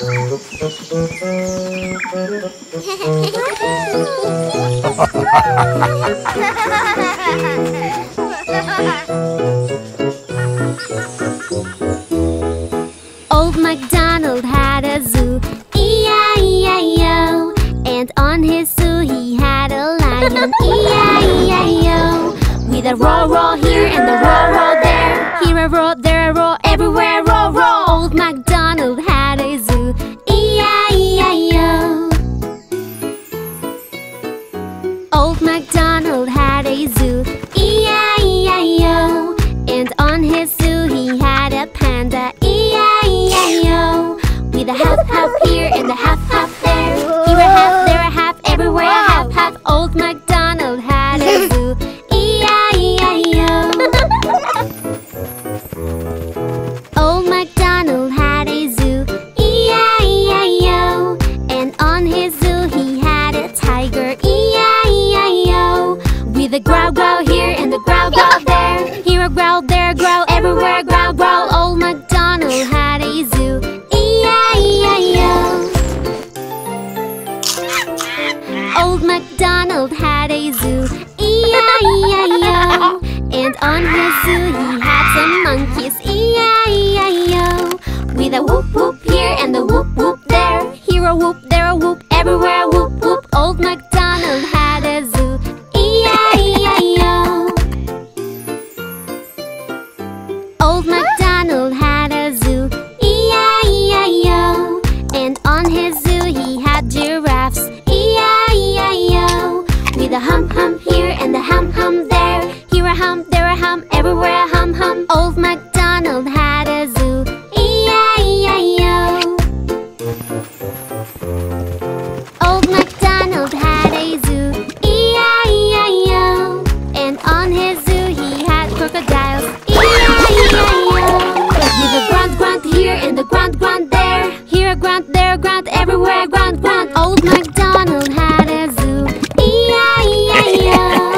Old MacDonald had a zoo, E-I-E-I-O, and on his zoo he had a lion, E-I-E-I-O, with a roar-roar here and a roar-roar there, here a roar, there a roar, everywhere roar-roar. Old MacDonald had a zoo, E-I-E-I-O. Old MacDonald had a zoo, E-I-E-I-O, and on his zoo he had a panda, E-I-E-I-O, with a half half here and a half half there, here a half, there a half, everywhere a half half. Old MacDonald had a zoo, E-I-E-I-O. Old MacDonald had a zoo, E-I-E-I-O, and on his zoo he had a tiger, E-I-E-I-O, with a growl growl here and a growl growl there, here a growl, there a growl, everywhere a growl growl. Old MacDonald had a zoo, E-I-E-I-O. Old MacDonald had a zoo, E-I-E-I-O, and on his zoo he had some monkeys, E-I-E-I-O, with a whoop whoop here and a whoop whoop there, here a whoop, there a whoop, everywhere a whoop whoop. Old MacDonald had a zoo, E-I-E-I-O. Old MacDonald had a zoo, E-I-E-I-O, and on his zoo he had giraffes, E-I-E-I-O, with a hum hum here and a hum hum there, here a hum, there a hum, everywhere a hum hum. Old MacDonald had a zoo, E-I-E-I-O. Old MacDonald had a zoo, E-I-E-I-O, and on his zoo he had crocodiles, E-I-E-I-O, with a grunt grunt here and a grunt grunt there, here a grunt, there a grunt, everywhere a grunt grunt. Old MacDonald had a zoo, E-I-E-I-O.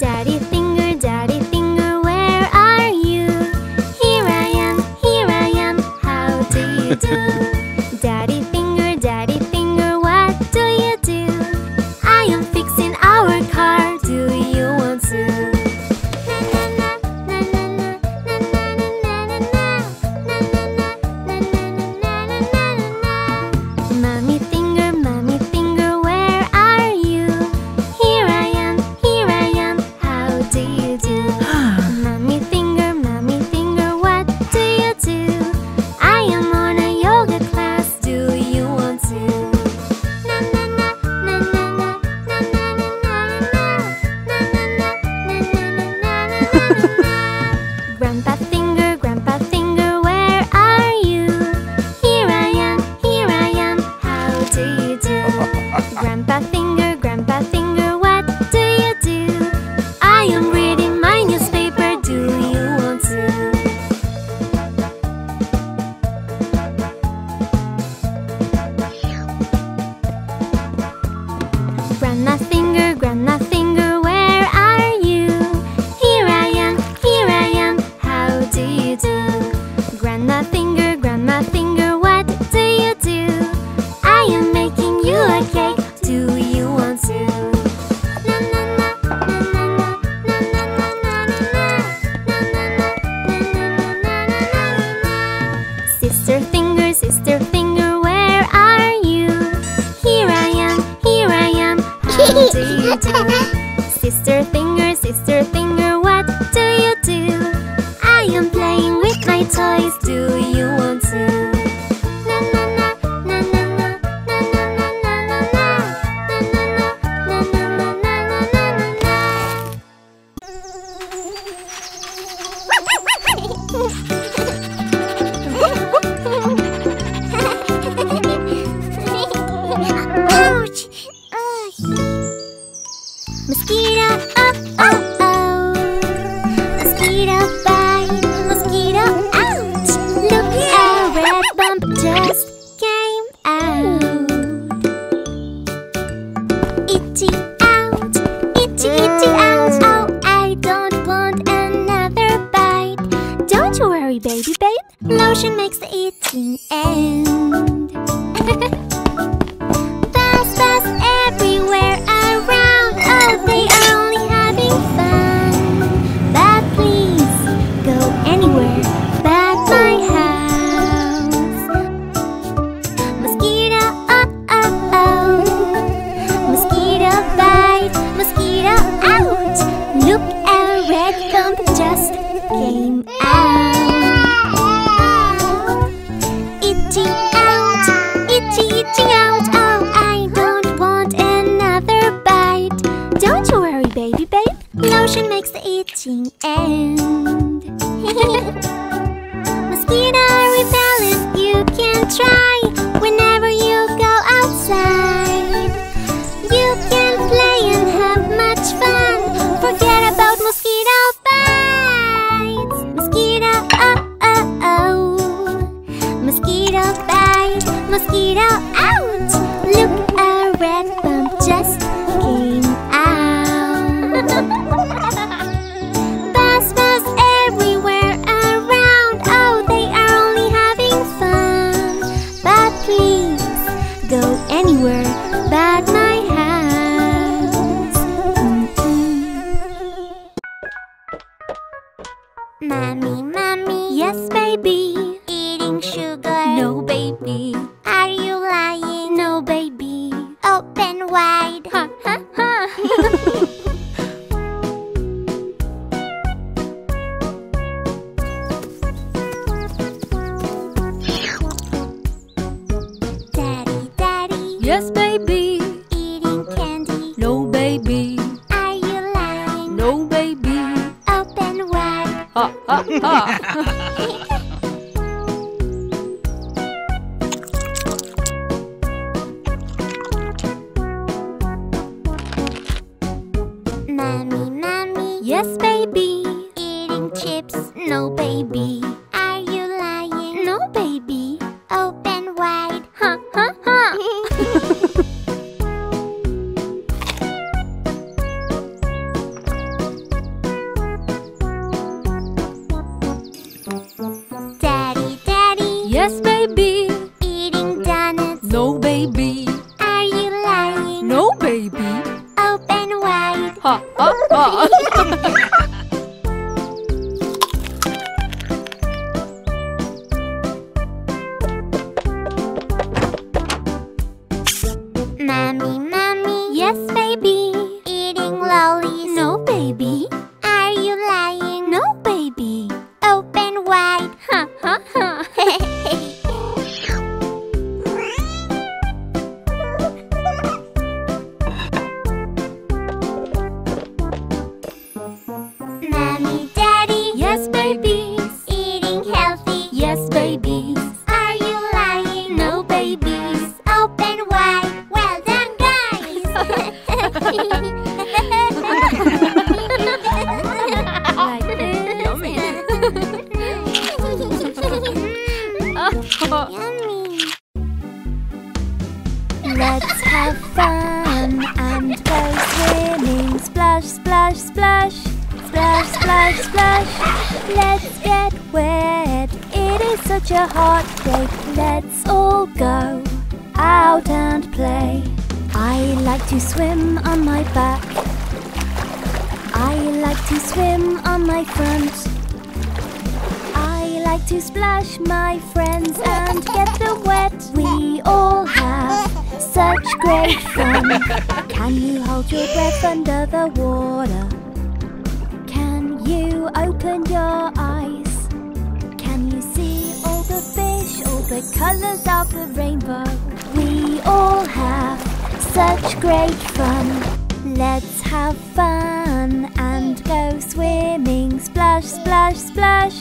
Daddy finger, what do you do? I am fixing our car. do? Sister finger, what do you do? I am playing with my toys, do you want to? such great fun. Can you hold your breath under the water? Can you open your eyes? Can you see all the fish, all the colours of the rainbow? We all have such great fun. Let's have fun and go swimming. Splash, splash, splash.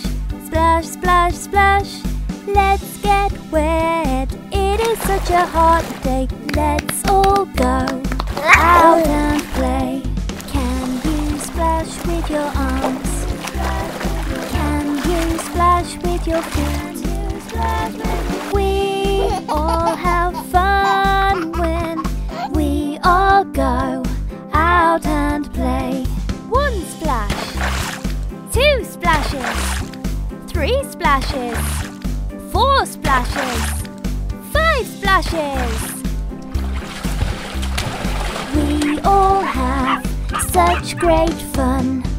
Splash, splash, splash. Let's get wet. It is such a hot day. Let's all go out and play. Can you splash with your arms? Can you splash with your feet? We all have fun when we all go out and play. 1 splash, 2 splashes, 3 splashes, 4 splashes, 5 splashes. We all have such great fun.